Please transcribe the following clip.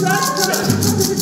Allora, continua,